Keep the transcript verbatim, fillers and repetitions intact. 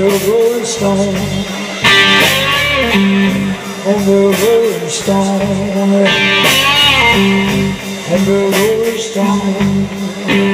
the rolling stone, on the rolling stone, on the rolling stone.